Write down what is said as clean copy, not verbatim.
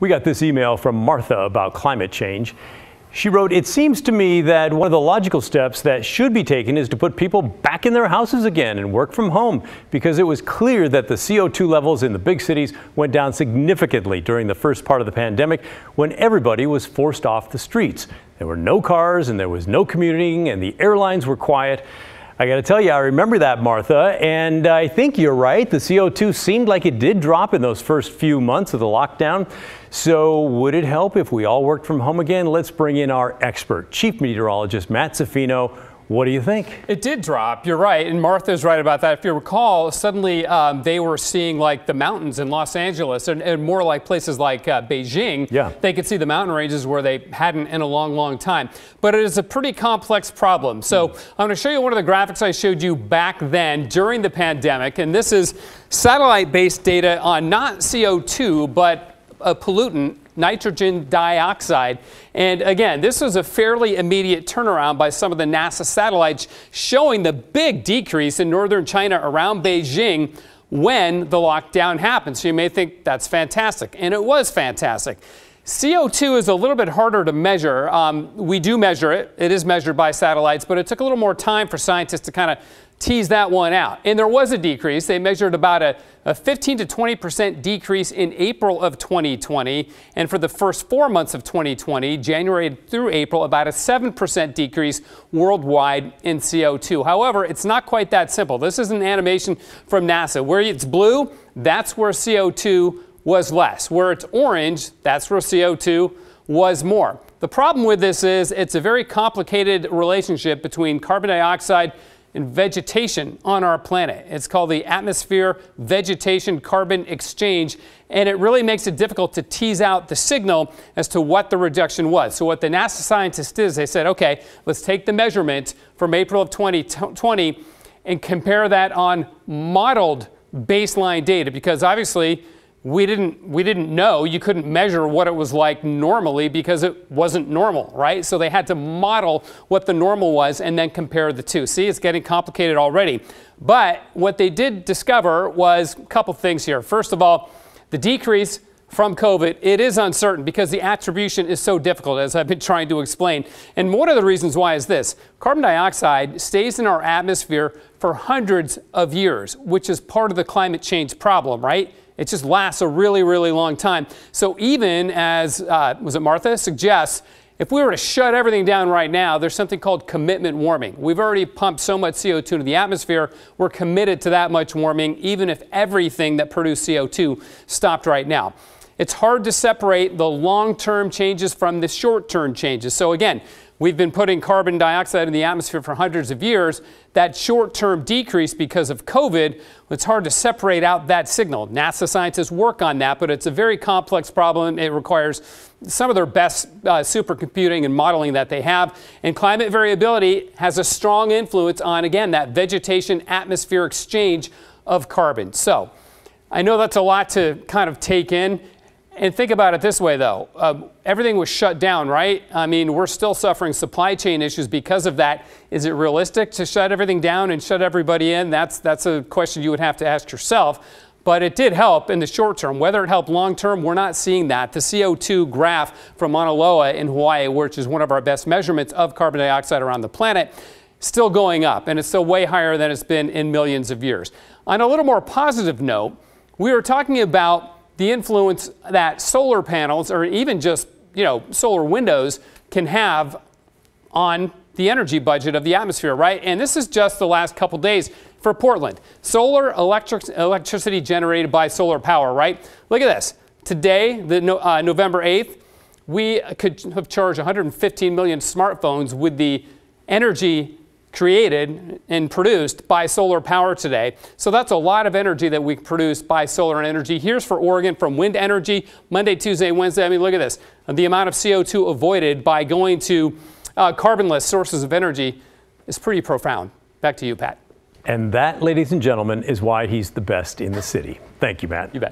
We got this email from Martha about climate change. She wrote, "It seems to me that one of the logical steps that should be taken is to put people back in their houses again and work from home, because it was clear that the CO2 levels in the big cities went down significantly during the first part of the pandemic when everybody was forced off the streets. There were no cars and there was no commuting and the airlines were quiet." I got to tell you, I remember that, Martha, and I think you're right. The CO2 seemed like it did drop in those first few months of the lockdown. So would it help if we all worked from home again? Let's bring in our expert, Chief Meteorologist Matt Zaffino. What do you think? It did drop. You're right. And Martha's right about that. If you recall, suddenly they were seeing like the mountains in Los Angeles and more like places like Beijing. Yeah. They could see the mountain ranges where they hadn't in a long, long time. But it is a pretty complex problem. So I'm going to show you one of the graphics I showed you back then during the pandemic. And this is satellite-based data on not CO2, but a pollutant, nitrogen dioxide. And again, this was a fairly immediate turnaround by some of the NASA satellites showing the big decrease in northern China around Beijing when the lockdown happened. So you may think that's fantastic, and it was fantastic. CO2 is a little bit harder to measure. We do measure it. It is measured by satellites, but it took a little more time for scientists to kind of tease that one out. And there was a decrease. They measured about a 15 to 20% decrease in April of 2020. And for the first 4 months of 2020, January through April, about a 7% decrease worldwide in CO2. However, it's not quite that simple. This is an animation from NASA. Where it's blue, that's where CO2 was less. Where it's orange, that's where CO2 was more. The problem with this is it's a very complicated relationship between carbon dioxide and vegetation on our planet. It's called the atmosphere vegetation carbon exchange, and it really makes it difficult to tease out the signal as to what the reduction was. So what the NASA scientists did is they said, okay, let's take the measurement from April of 2020 and compare that on modeled baseline data, because obviously we didn't know. You couldn't measure what it was like normally because it wasn't normal, right? So they had to model what the normal was and then compare the two. See, it's getting complicated already. But what they did discover was a couple things here. First of all, the decrease from COVID, it is uncertain because the attribution is so difficult, as I've been trying to explain. And one of the reasons why is this. Carbon dioxide stays in our atmosphere for hundreds of years, which is part of the climate change problem, right? It just lasts a really, really long time. So even as, was it Martha, suggests, if we were to shut everything down right now, there's something called commitment warming. We've already pumped so much CO2 into the atmosphere, we're committed to that much warming, even if everything that produced CO2 stopped right now. It's hard to separate the long-term changes from the short-term changes. So again, we've been putting carbon dioxide in the atmosphere for hundreds of years. That short-term decrease because of COVID, it's hard to separate out that signal. NASA scientists work on that, but it's a very complex problem. It requires some of their best supercomputing and modeling that they have. And climate variability has a strong influence on, again, that vegetation-atmosphere exchange of carbon. So I know that's a lot to kind of take in. And think about it this way, though. Everything was shut down, right? I mean, we're still suffering supply chain issues because of that. Is it realistic to shut everything down and shut everybody in? That's a question you would have to ask yourself. But it did help in the short term. Whether it helped long term, we're not seeing that. The CO2 graph from Mauna Loa in Hawaii, which is one of our best measurements of carbon dioxide around the planet, still going up. And it's still way higher than it's been in millions of years. On a little more positive note, we were talking about the influence that solar panels or even just, you know, solar windows can have on the energy budget of the atmosphere, right? And this is just the last couple days for Portland. Solar electricity generated by solar power, right? Look at this. Today, November 8th, we could have charged 115 million smartphones with the energy created and produced by solar power today. So that's a lot of energy that we produce by solar energy. Here's for Oregon from wind energy, Monday, Tuesday, Wednesday. I mean, look at this. The amount of CO2 avoided by going to carbonless sources of energy is pretty profound. Back to you, Pat. And that, ladies and gentlemen, is why he's the best in the city. Thank you, Matt. You bet.